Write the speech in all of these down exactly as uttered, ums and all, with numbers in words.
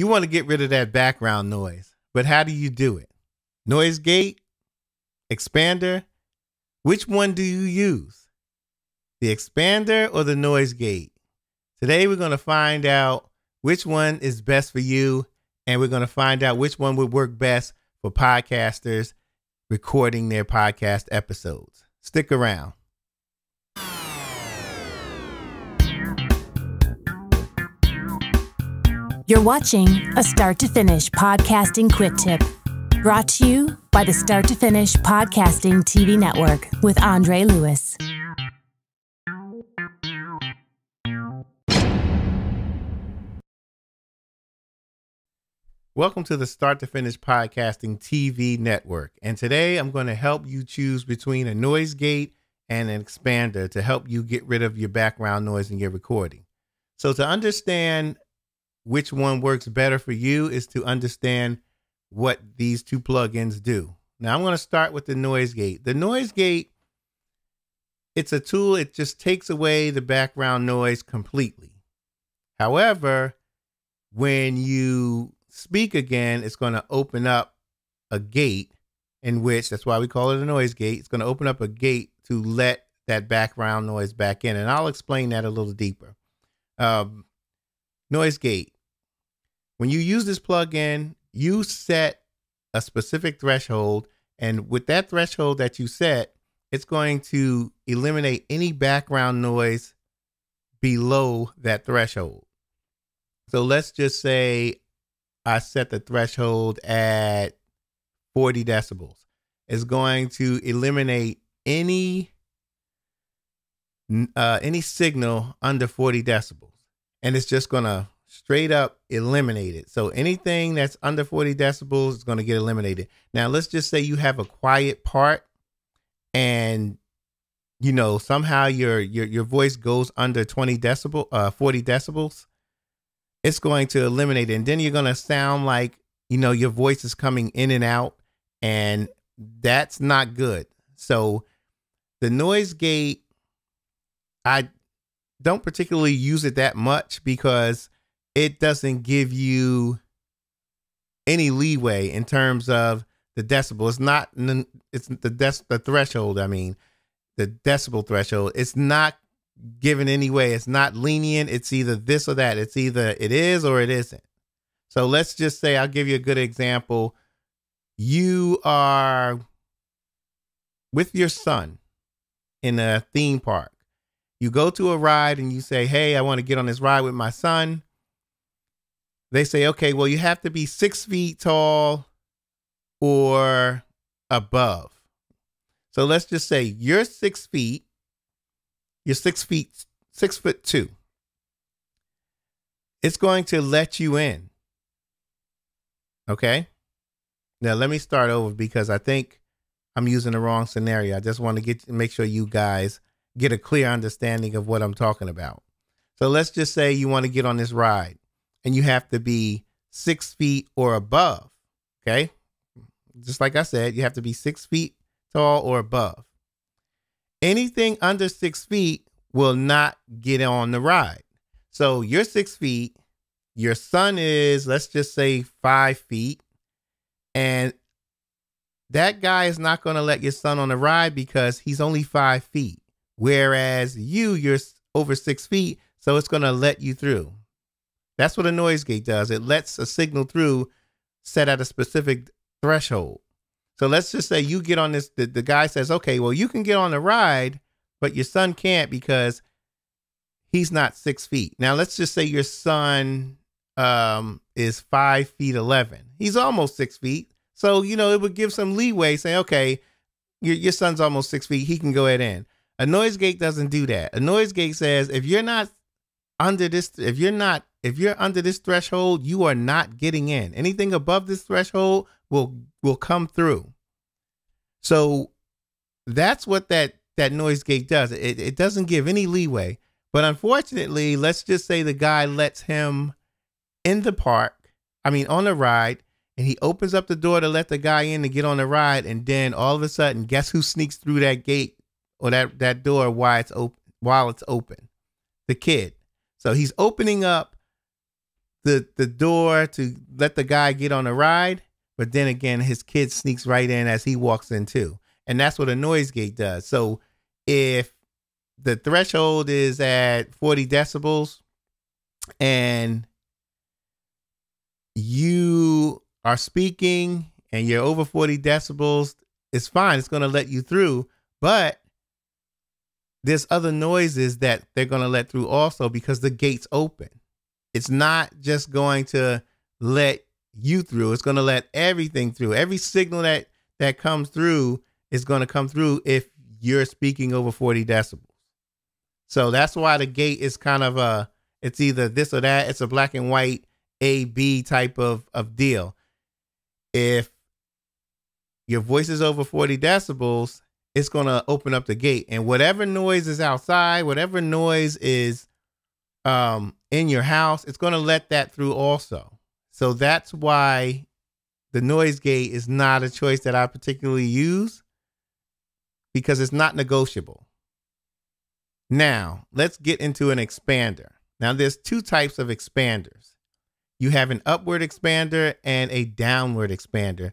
You want to get rid of that background noise, but how do you do it? Noise gate? Expander? Which one do you use? The expander or the noise gate? Today we're going to find out which one is best for you, and we're going to find out which one would work best for podcasters recording their podcast episodes. Stick around. You're watching a Start to Finish Podcasting Quick Tip, brought to you by the Start to Finish Podcasting T V Network with Andre Lewis. Welcome to the Start to Finish Podcasting T V Network. And today I'm going to help you choose between a noise gate and an expander to help you get rid of your background noise in your recording. So to understand which one works better for you is to understand what these two plugins do. Now I'm going to start with the noise gate. The noise gate, it's a tool. It just takes away the background noise completely. However, when you speak again, it's going to open up a gate in which, that's why we call it a noise gate. It's going to open up a gate to let that background noise back in. And I'll explain that a little deeper. Um, noise gate. When you use this plugin, you set a specific threshold. And with that threshold that you set, it's going to eliminate any background noise below that threshold. So let's just say I set the threshold at forty decibels. It's going to eliminate any uh, any signal under forty decibels. And it's just going to straight up eliminate it. So anything that's under forty decibels is going to get eliminated. Now, let's just say you have a quiet part and, you know, somehow your your, your voice goes under twenty decibels, uh, forty decibels. It's going to eliminate it. And then you're going to sound like, you know, your voice is coming in and out, and that's not good. So the noise gate, I don't particularly use it that much because it doesn't give you any leeway in terms of the decibel. It's not, it's the, dec the threshold. I mean, the decibel threshold, it's not given anyway. It's not lenient. It's either this or that. It's either it is or it isn't. So let's just say, I'll give you a good example. You are with your son in a theme park. You go to a ride and you say, hey, I want to get on this ride with my son. They say, okay, well, you have to be six feet tall or above. So let's just say you're six feet. You're six feet, six foot two. It's going to let you in. Okay. Now let me start over because I think I'm using the wrong scenario. I just want to get, make sure you guys get a clear understanding of what I'm talking about. So let's just say you want to get on this ride and you have to be six feet or above. Okay. Just like I said, you have to be six feet tall or above. Anything under six feet will not get on the ride. So you're six feet, your son is, let's just say five feet. And that guy is not going to let your son on the ride because he's only five feet. Whereas you, you're over six feet. So it's going to let you through. That's what a noise gate does. It lets a signal through set at a specific threshold. So let's just say you get on this, the, the guy says, okay, well, you can get on the ride, but your son can't because he's not six feet. Now, let's just say your son um, is five feet eleven. He's almost six feet. So, you know, it would give some leeway saying, okay, your, your son's almost six feet. He can go ahead in. A noise gate doesn't do that. A noise gate says, if you're not under this, if you're not, if you're under this threshold, you are not getting in. Anything above this threshold will will come through. So that's what that that noise gate does. It, it doesn't give any leeway. But unfortunately, let's just say the guy lets him in the park, I mean, on the ride, and he opens up the door to let the guy in to get on the ride. And then all of a sudden, guess who sneaks through that gate or that, that door while it's, op while it's open? The kid. So he's opening up the the door to let the guy get on a ride, but then again, his kid sneaks right in as he walks in too. And that's what a noise gate does. So if the threshold is at forty decibels and you are speaking and you're over forty decibels, it's fine. It's going to let you through, but there's other noises that they're going to let through also because the gate's open. It's not just going to let you through. It's going to let everything through. Every signal that, that comes through is going to come through if you're speaking over forty decibels. So that's why the gate is kind of a, it's either this or that. It's a black and white A, B type of, of deal. If your voice is over forty decibels, it's going to open up the gate, and whatever noise is outside, whatever noise is um, in your house, it's going to let that through also. So that's why the noise gate is not a choice that I particularly use, because it's not negotiable. Now, let's get into an expander. Now, there's two types of expanders. You have an upward expander and a downward expander.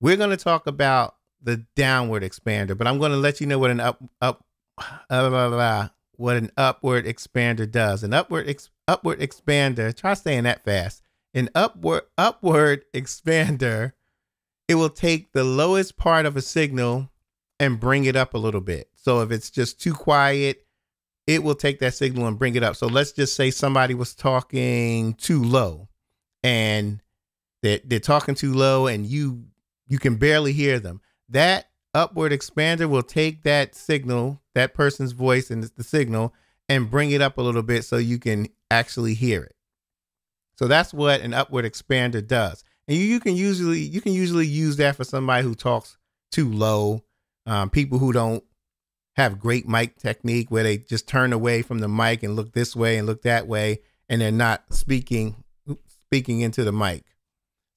We're going to talk about the downward expander, but I'm going to let you know what an up, up, uh, blah, blah, what an upward expander does. An upward, ex, upward expander. Try saying that fast. An upward, upward expander. It will take the lowest part of a signal and bring it up a little bit. So if it's just too quiet, it will take that signal and bring it up. So let's just say somebody was talking too low, and they're, they're talking too low, and you you can barely hear them. That upward expander will take that signal, that person's voice and the signal, and bring it up a little bit so you can actually hear it. So that's what an upward expander does. And you, you can usually you can usually use that for somebody who talks too low, um, people who don't have great mic technique, where they just turn away from the mic and look this way and look that way, and they're not speaking speaking into the mic.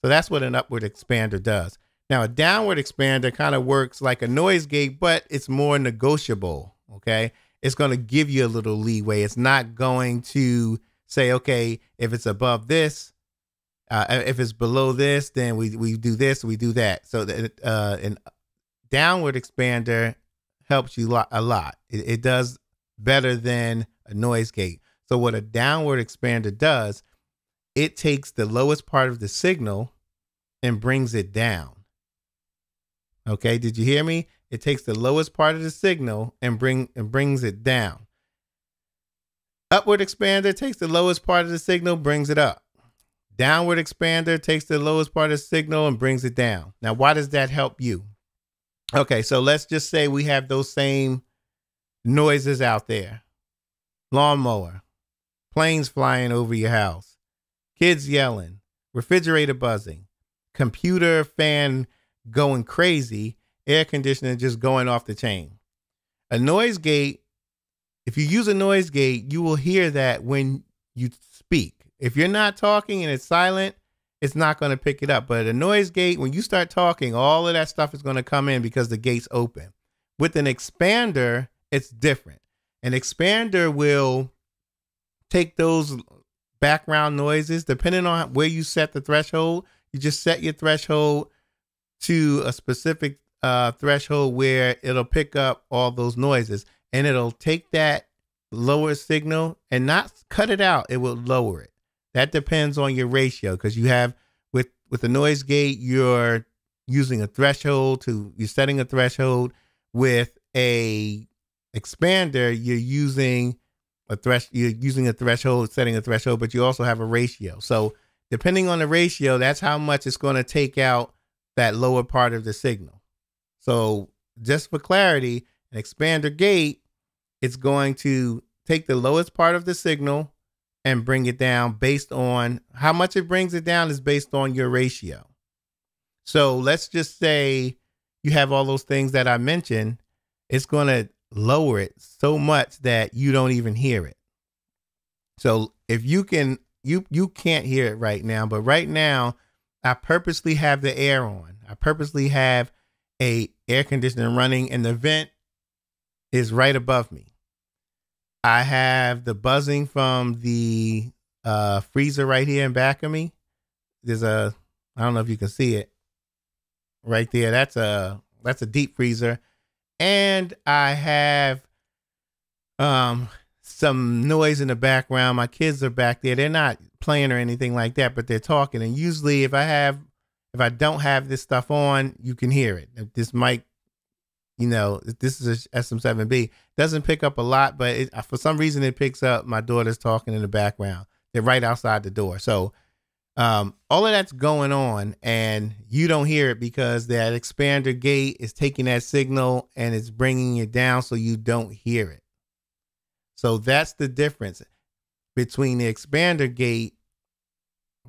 So that's what an upward expander does. Now, a downward expander kind of works like a noise gate, but it's more negotiable, okay? It's going to give you a little leeway. It's not going to say, okay, if it's above this, uh, if it's below this, then we, we do this, we do that. So that, uh, an downward expander helps you a lot. It, it does better than a noise gate. So what a downward expander does, it takes the lowest part of the signal and brings it down. Okay, did you hear me? It takes the lowest part of the signal and bring and brings it down. Upward expander takes the lowest part of the signal, brings it up. Downward expander takes the lowest part of the signal and brings it down. Now, why does that help you? Okay, so let's just say we have those same noises out there. Lawnmower, planes flying over your house, kids yelling, refrigerator buzzing, computer fan going crazy, air conditioning just going off the chain. A noise gate, if you use a noise gate, you will hear that when you speak. If you're not talking and it's silent, it's not going to pick it up. But a noise gate, when you start talking, all of that stuff is going to come in because the gate's open. With an expander, it's different. An expander will take those background noises, depending on where you set the threshold. You just set your threshold to a specific uh, threshold where it'll pick up all those noises, and it'll take that lower signal and not cut it out. It will lower it. That depends on your ratio, because you have with, with the noise gate, you're using a threshold to you're setting a threshold. With a expander, you're using a thresh. You're using a threshold, setting a threshold, but you also have a ratio. So depending on the ratio, that's how much it's going to take out that lower part of the signal. So just for clarity, an expander gate, it's going to take the lowest part of the signal and bring it down based on how much it brings it down is based on your ratio. So let's just say you have all those things that I mentioned. It's going to lower it so much that you don't even hear it. So if you can, you, you can't hear it right now, but right now, I purposely have the air on. I purposely have a air conditioner running, and the vent is right above me. I have the buzzing from the uh, freezer right here in back of me. There's a, I don't know if you can see it right there. That's a, that's a deep freezer. And I have um, some noise in the background. My kids are back there. They're not playing or anything like that, but they're talking. And usually if I have, if I don't have this stuff on, you can hear it. If this mic, you know, this is a S M seven B. Doesn't pick up a lot, but it, for some reason it picks up my daughter's talking in the background. They're right outside the door. So um, all of that's going on and you don't hear it because that expander gate is taking that signal and it's bringing it down so you don't hear it. So that's the difference between the expander gate.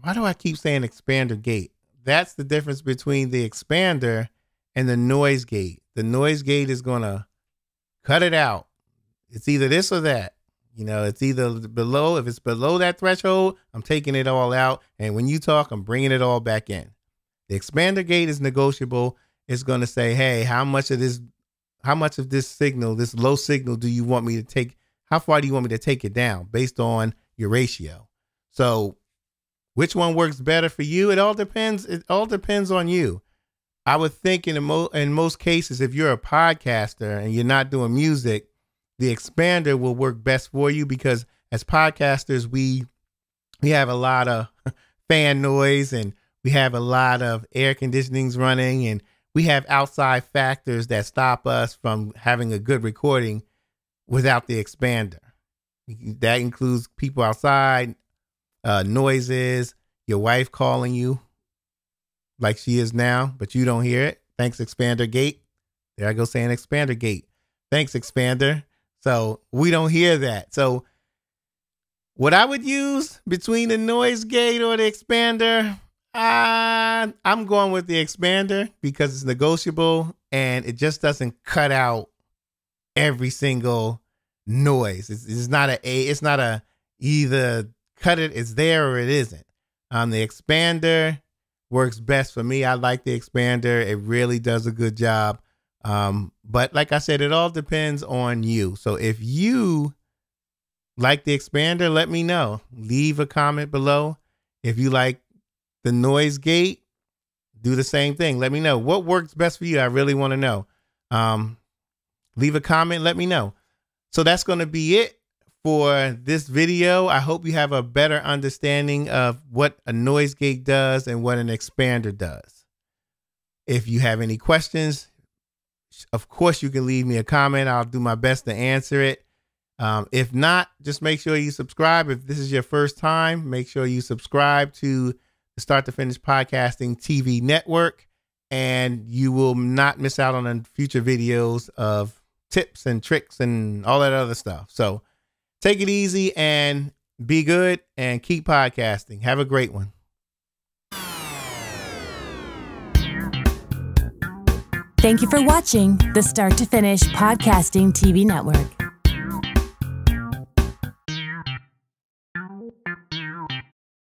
Why do I keep saying expander gate? That's the difference between the expander and the noise gate. The noise gate is going to cut it out. It's either this or that. You know, it's either below, if it's below that threshold, I'm taking it all out. And when you talk, I'm bringing it all back in. The expander gate is negotiable. It's going to say, hey, how much of this, how much of this signal, this low signal do you want me to take? How far do you want me to take it down based on your ratio? So which one works better for you? It all depends. It all depends on you. I would think in, mo in most cases, if you're a podcaster and you're not doing music, the expander will work best for you because as podcasters, we, we have a lot of fan noise and we have a lot of air conditionings running and we have outside factors that stop us from having a good recording without the expander. That includes people outside, uh, noises, your wife calling you, like she is now, but you don't hear it. Thanks, expander gate. There I go saying expander gate. Thanks, expander. So we don't hear that. So what I would use between the noise gate or the expander, uh, I'm going with the expander because it's negotiable and it just doesn't cut out every single noise. It's, it's not a, it's not a either cut it, it's there or it isn't. Um, the expander works best for me. I like the expander. It really does a good job. Um, but like I said, it all depends on you. So if you like the expander, let me know. Leave a comment below. If you like the noise gate, do the same thing. Let me know what works best for you. I really want to know. Um, leave a comment. Let me know. So that's going to be it for this video. I hope you have a better understanding of what a noise gate does and what an expander does. If you have any questions, of course, you can leave me a comment. I'll do my best to answer it. Um, if not, just make sure you subscribe. If this is your first time, make sure you subscribe to the Start to Finish Podcasting T V Network, and you will not miss out on future videos of tips and tricks and all that other stuff. So take it easy and be good and keep podcasting. Have a great one. Thank you for watching the Start to Finish Podcasting T V Network.